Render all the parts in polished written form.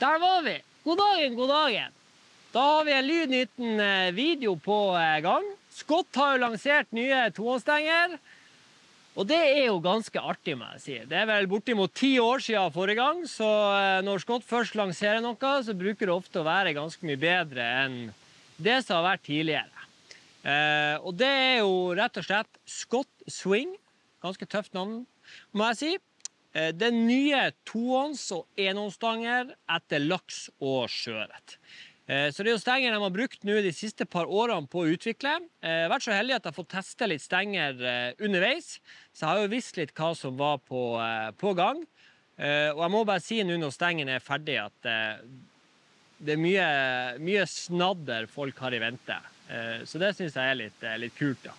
Der var vi. God dagen, god dagen. Da har vi en lydnytten video på gang. Scott har jo lansert nye tohåndstenger. Og det er jo ganske artig, må jeg si. Det er vel bortimot 10 år siden forrige gang, så når Scott først lanserer noe, så bruker det ofte å være ganske mye bedre enn det som har vært tidligere. Og det er jo rett og slett Scott Swing. Ganske tøft navn, må jeg si. Den nye 2-ånds- og 1-åndsstanger etter laks og sjøret. Så det er jo stenger de har brukt nå de siste par årene på å utvikle. Jeg har vært så heldig at jeg har fått teste litt stenger underveis, så jeg har jo visst litt hva som var på gang. Og jeg må bare si nå når stengen er ferdig at det er mye snadder folk har i vente. Så det synes jeg er litt kult da.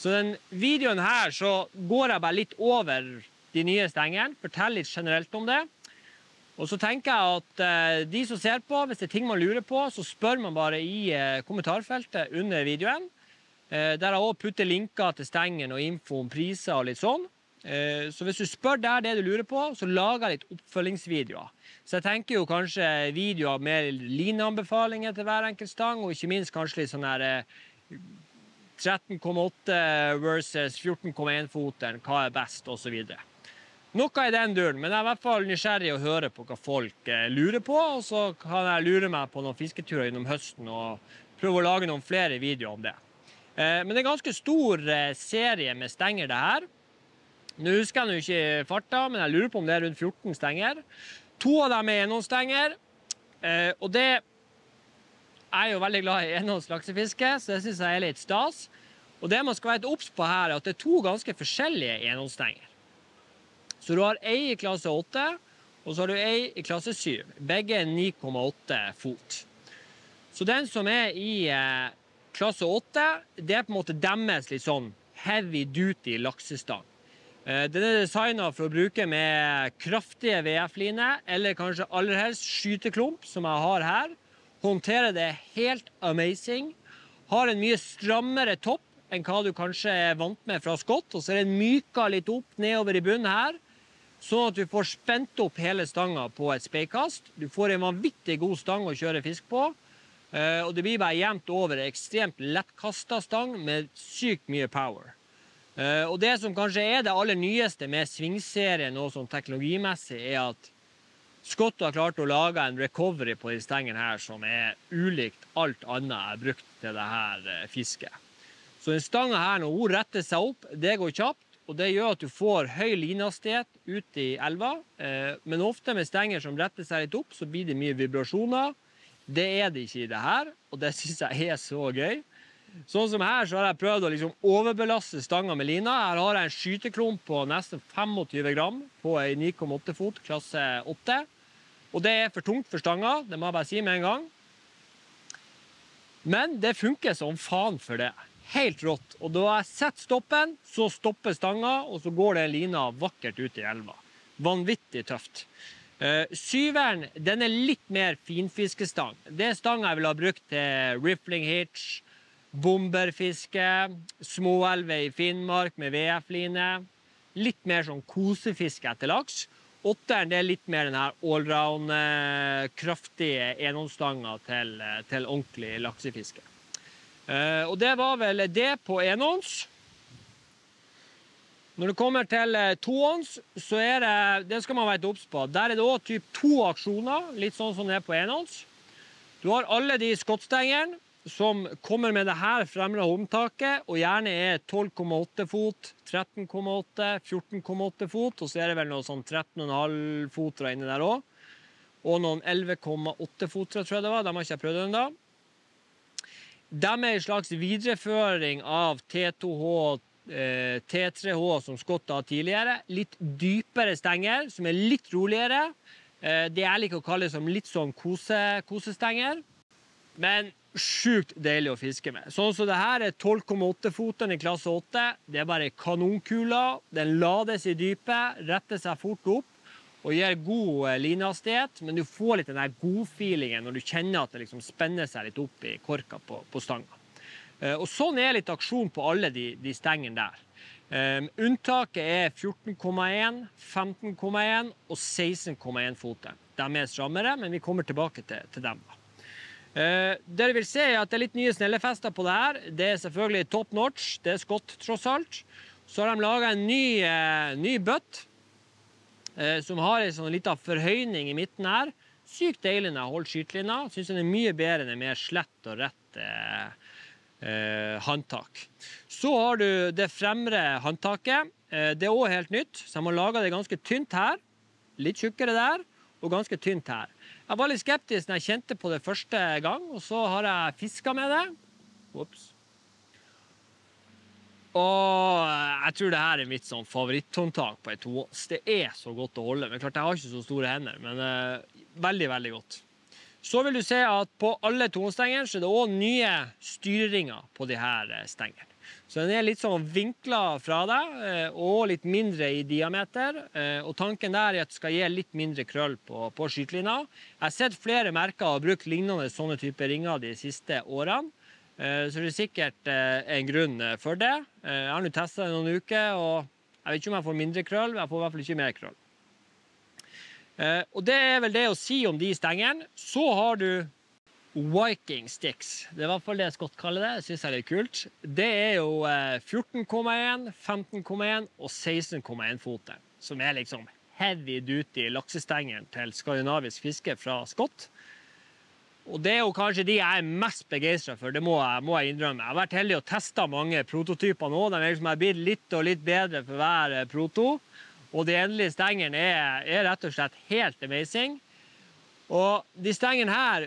Så den videoen her så går jeg bare litt over de nye stengene, fortell litt generelt om det. Og så tenker jeg at de som ser på, hvis det er ting man lurer på, så spør man bare i kommentarfeltet under videoen. Der jeg også putter linker til stengen og info om priser og litt sånn. Så hvis du spør der det du lurer på, så lager jeg litt oppfølgingsvideoer. Så jeg tenker jo kanskje videoer med lineanbefalinger til hver enkelt stang, og ikke minst kanskje litt sånn her 13,8 versus 14,1 foten, hva er best, og så videre. Noe i den duren, men jeg er i hvert fall nysgjerrig å høre på hva folk lurer på, og så kan jeg lure meg på noen fisketurer gjennom høsten og prøve å lage noen flere videoer om det. Men det er en ganske stor serie med stenger det her. Nå husker jeg nå ikke farta, men jeg lurer på om det er rundt 14 stenger. 2 av dem er enhåndsstenger, og det er jo veldig glad i enhåndslaksefiske, så det synes jeg er litt stas. Og det man skal være et obs på her er at det er 2 ganske forskjellige enhåndsstenger. Så du har ei i klasse 8, og så har du ei i klasse 7. Begge er 9,8 fot. Så den som er i klasse 8, det er på en måte deres litt sånn heavy duty laksestang. Den er designet for å bruke med kraftige VF-liner, eller kanskje aller helst skyteklump, som jeg har her. Håndterer det helt amazing. Har en mye strammere topp enn hva du kanskje er vant med fra Scott, og så er den myka litt opp nedover i bunnen her, sånn at du får spent opp hele stangen på et speikast. Du får en vanvittig god stang å kjøre fisk på, og det blir bare jevnt over en ekstremt lettkastet stang med sykt mye power. Og det som kanskje er det aller nyeste med svingserien og sånn teknologimessig, er at Scott har klart å lage en recovery på de stengene her som er ulikt alt annet jeg har brukt til dette fisket. Så den stangen her når hun retter seg opp, det går kjapt, og det gjør at du får høy linhastighet ut i elva, men ofte med stenger som retter seg litt opp, så blir det mye vibrasjoner. Det er det ikke i det her, og det synes jeg er så gøy. Sånn som her så har jeg prøvd å liksom overbelaste stangen med lina. Her har jeg en skyteklump på nesten 25 gram på en 9,8 fot, klasse 8. Og det er for tungt for stangen, det må jeg bare si med en gang. Men det funker som faen for det. Helt rått, og da jeg setter stoppen, så stopper stangen, og så går det lina vakkert ut i elva. Vanvittig tøft. 7-eren, den er litt mer finfiskestang. Det er stangen jeg vil ha brukt til rippling hitch, bomberfiske, småelve i Finnmark med VF-line, litt mer sånn kosefiske etter laks. 8-eren, det er litt mer den her allround, kraftige enhåndsstangen til ordentlig laksefiske. Og det var vel det på 1-ånds. Når det kommer til 2-ånds, så er det skal man være obs på. Der er det også typ 2 aksjoner, litt sånn som det er på 1-ånds. Du har alle de skottstengene som kommer med det her fremre håndtaket, og gjerne er 12,8 fot, 13,8, 14,8 fot, og så er det vel noen sånn 13,5 foter inne der også. Og noen 11,8 foter, tror jeg det var. De har ikke jeg prøvd den da. De er en slags videreføring av T2H, T3H som Scott har tidligere. Litt dypere stenger, som er litt roligere. Det jeg liker å kalle som litt sånn kosestenger. Men sjukt deilig å fiske med. Sånn som det her er 12,8 foten i klasse 8. Det er bare kanonkula. Den lades i dypet, retter seg fort opp og gir god linhastighet, men du får litt den der god-feelingen når du kjenner at det liksom spenner seg litt opp i korka på stangen. Og sånn er litt aksjon på alle de stengene der. Unntaket er 14,1, 15,1 og 16,1 foter. De er strammere, men vi kommer tilbake til dem. Dere vil se at det er litt nye snellefester på det her. Det er selvfølgelig top notch, det er skott tross alt. Så har de laget en ny bøtt, som har en sånn liten forhøyning i midten her. Sykt deilig når jeg holder skytlinja. Synes den er mye bedre enn mer slett og rett handtak. Så har du det fremre handtaket. Det er også helt nytt, så jeg må lage det ganske tynt her. Litt tjukkere der, og ganske tynt her. Jeg var litt skeptisk når jeg kjente på det første gang, og så har jeg fisket med det. Ups. Og jeg tror det her er mitt sånn favoritthåndtak på en 2-ås. Det er så godt å holde, men klart jeg har ikke så store hender, men veldig, veldig godt. Så vil du se at på alle 2-åsstengene så er det også nye styringer på de her stengene. Så den er litt sånn vinklet fra deg, og litt mindre i diameter, og tanken der er at det skal gi litt mindre krøll på skytlinja. Jeg har sett flere merker og brukt lignende sånne typer ringer de siste årene, så det er sikkert en grunn for det. Jeg har nå testet det noen uker, og jeg vet ikke om jeg får mindre krøll, men jeg får i hvert fall ikke mer krøll. Og det er vel det å si om de stengene. Så har du Viking Sticks. Det er i hvert fall det Scott kaller det, synes jeg er litt kult. Det er jo 14,1, 15,1 og 16,1 foter, som er liksom heavy duty laksestenger til skandinavisk fiske fra Scott. Og det er jo kanskje de jeg er mest begeistret for, det må jeg innrømme. Jeg har vært heldig å teste mange prototyper nå, de er liksom blitt litt og litt bedre for hver proto, og de endelige stengene er rett og slett helt amazing. Og de stengene her,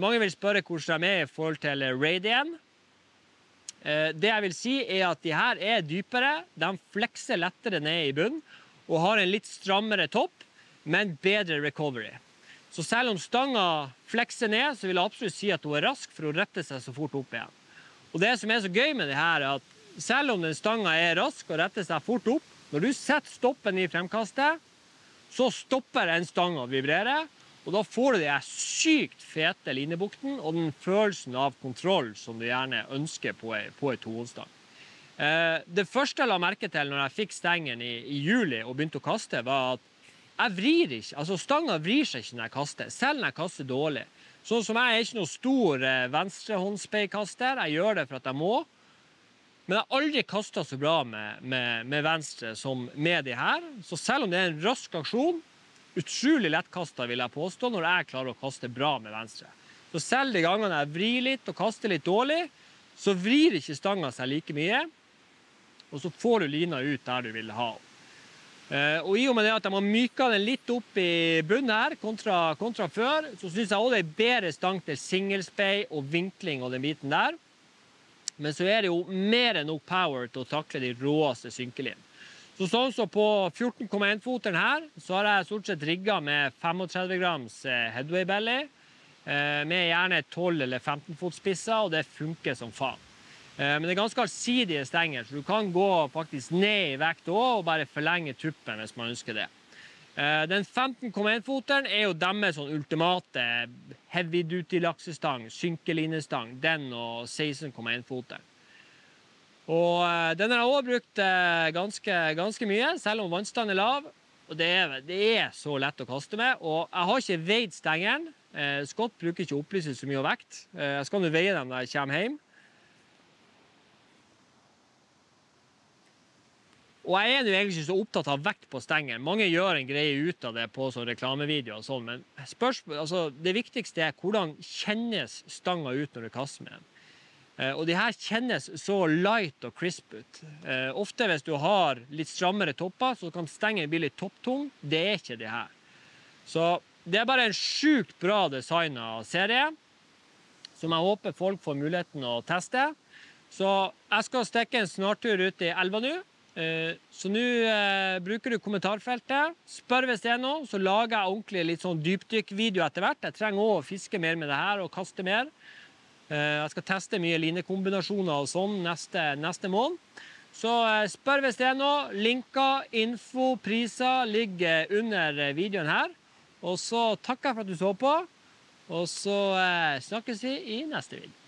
mange vil spørre hvordan de er i forhold til Rayden. Det jeg vil si er at de her er dypere, de flekser lettere ned i bunnen, og har en litt strammere topp, men bedre recovery. Så selv om stangen flekser ned, så vil jeg absolutt si at hun er rask for å rette seg så fort opp igjen. Og det som er så gøy med det her er at selv om den stangen er rask og retter seg fort opp, når du setter stoppen i fremkastet, så stopper den stangen å vibrere, og da får du de sykt fete linebukten og den følelsen av kontroll som du gjerne ønsker på en 2-åsstang. Det første jeg la merke til når jeg fikk stengen i juli og begynte å kaste, var at jeg vrir ikke, altså stangen vrir seg ikke når jeg kaster, selv når jeg kaster dårlig. Sånn som jeg er ikke noen stor venstrehåndspeiekaster, jeg gjør det for at jeg må, men jeg har aldri kastet så bra med venstre som med de her, så selv om det er en rask aksjon, utrolig lettkastet vil jeg påstå når jeg klarer å kaste bra med venstre. Så selv de gangene jeg vrir litt og kaster litt dårlig, så vrir ikke stangen seg like mye, og så får du lina ut der du vil ha. Og i og med det at de har myket den litt opp i bunnen her, kontra før, så synes jeg også det er bedre stang til singlespei og vinkling og den biten der. Men så er det jo mer enn nok power til å takle de råeste synkelinn. Så sånn som på 14,1-foteren her, så har jeg stort sett rigget med 35 grams headway belly, med gjerne 12 eller 15-fotspisser, og det funker som faen. Men det er ganske allsidige stenger, så du kan gå faktisk ned i vekt også, og bare forlenge tuppen hvis man ønsker det. Den 15,1-foteren er jo deres sånn ultimate heavy-duty-laksestang, synkelinestang, den og 16,1-foteren. Og den har jeg også brukt ganske mye, selv om vannstanden er lav, og det er så lett å kaste med. Og jeg har ikke veid stengen, Scott bruker ikke å opplyse så mye av vekt. Jeg skal nå veie dem når jeg kommer hjem. Og jeg er jo egentlig ikke så opptatt av vekt på stengen. Mange gjør en greie ut av det på sånn reklamevideo og sånn, men altså, det viktigste er hvordan kjennes stangen ut når du kaster med den. Og de her kjennes så light og crisp ut. Ofte hvis du har litt strammere topper, så kan stengen bli litt topptung. Det er ikke de her. Så det er bare en sjukt bra designet serie, som jeg håper folk får muligheten å teste. Så jeg skal stikke en snartur ut i elva nå. Så nå bruker du kommentarfeltet. Spør hvis det er noe, så lager jeg ordentlig litt sånn dypdykkvideo etter hvert. Jeg trenger også å fiske mer med det her og kaste mer. Jeg skal teste mye linekombinasjoner og sånn neste måned. Så spør hvis det er noe. Linker, info, priser ligger under videoen her. Og så takker jeg for at du så på. Og så snakkes vi i neste video.